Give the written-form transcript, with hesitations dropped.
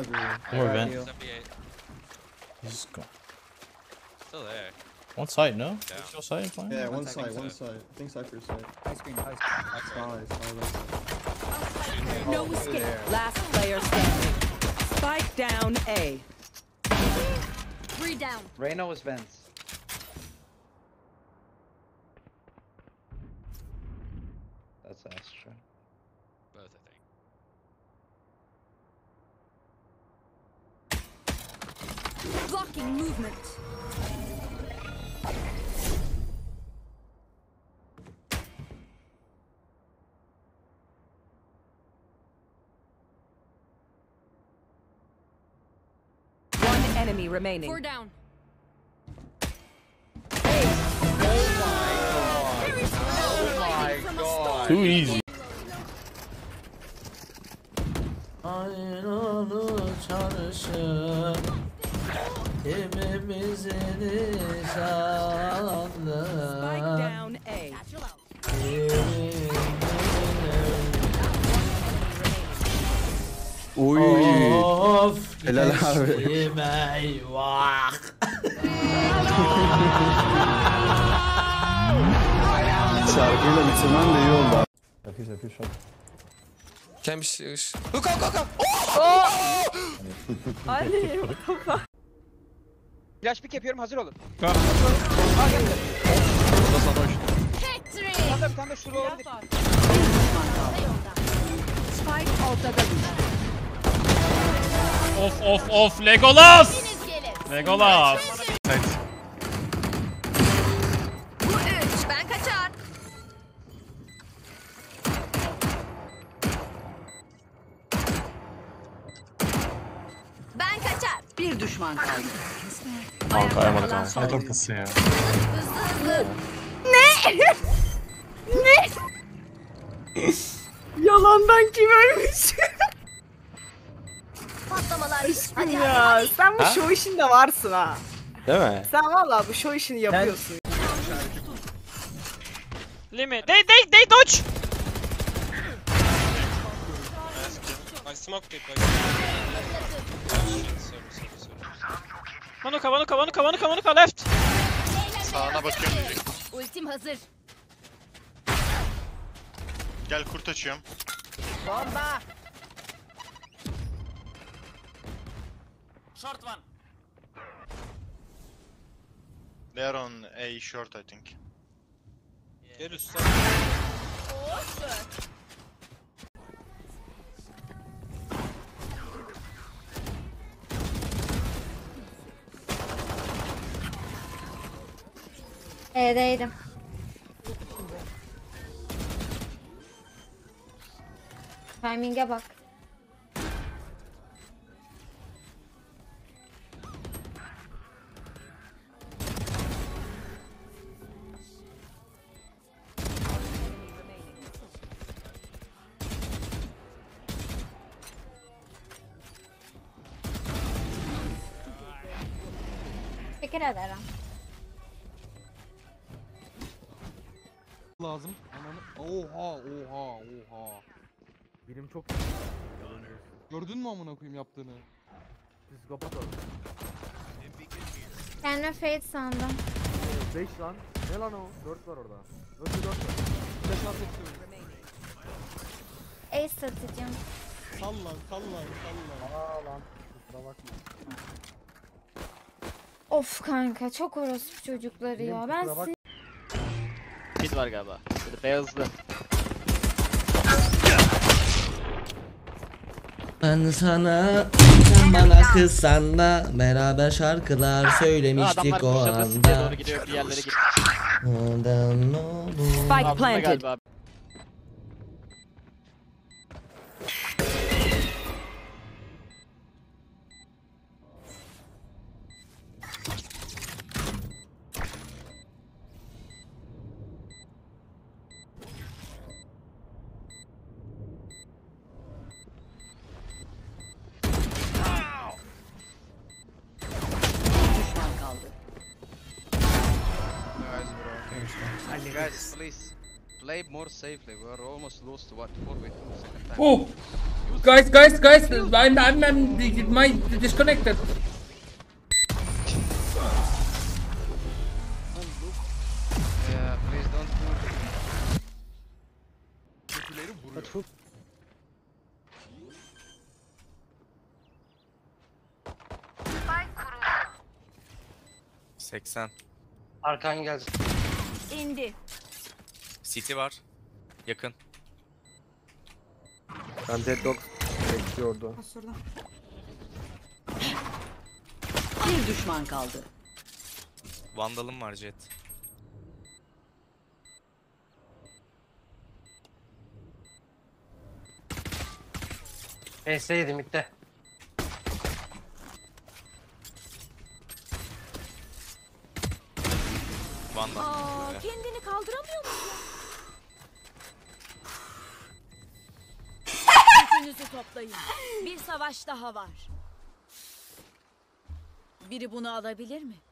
Ugly. More vent. He's gone. Still there. One side, no? Yeah. It's your side, fine. Yeah, one side. I think Cypher's side. High screen, high screen. High. No escape. Last player standing. Spike down A. 3 down. Reyna was vents. That's Astra. Both, I think. Blocking movement. One enemy remaining. 4 down. Hey. Oh my god. Oh my god. Too easy. I don't know how to show. Hepimizin insanlı. Spike down A. Oy. Of. Helal abi. Yemeği vah. Şarkıyla bitirmem de iyi oldu abi. Yapış yapış hadi. Gelmiş. Go go go. Ali. Flash pick yapıyorum, hazır olun. Tamam. Orada sana hoş. Hatta bir tane de şurada olun. Spike ortada. Of of of, Legolas! Legolas! Bu 3, ben kaçar. Ben kaçar. Bir düşman kaldı. Kanka ayamadık ama. Ne torpası ya. Ne? Ne? Yalandan kim ölmüş? Patlamalar. Aşkım ya. Sen bu show işinde varsın ha. Değil mi? Sen valla bu show işini yapıyorsun. Limit. They dodge. I smoked it. Manuka, Manuka, Manuka, Manuka, Manuka, left! Sağına bakıyorum direkt. Ultim hazır. Gel kurt açıyorum. Bomba! Short one. They're on A short I think. Yeah. Gel üstten. Awesome. E'deydim. Timing'e bak. Fikir ederim. Lazım. Oha oha oha. Birim çok. Gördün mü amına koyayım yaptığını? Biz kapat abi. Kendime fade sandım. 5 lan. Ne lan o? 4 var orada. Önce 4 var. 5 at istiyorum. Ace satacağım. Sal lan. Aa lan. Kusura bakma. Of kanka çok orospu çocukları benim ya. Ben mid var galiba. B hızlı. Ben sana, sen bana kızsan da beraber şarkılar söylemiştik o anda. Spike planted. Guys, please play more safely. We are almost lost. What? 4v2 second time. Oh. Guys, I'm disconnected. Yeah, please don't move. What hook? Spike kuruldu. 80. Arkan geldi. İndi. City var. Yakın. Ben deadlock bekliyordu. Bir düşman kaldı. Vandal'ım var Jet. PS yedim bitti. Vandal. Aa, kendini kaldıramıyor musun? Gücünüzü toplayın. Bir savaş daha var. Biri bunu alabilir mi?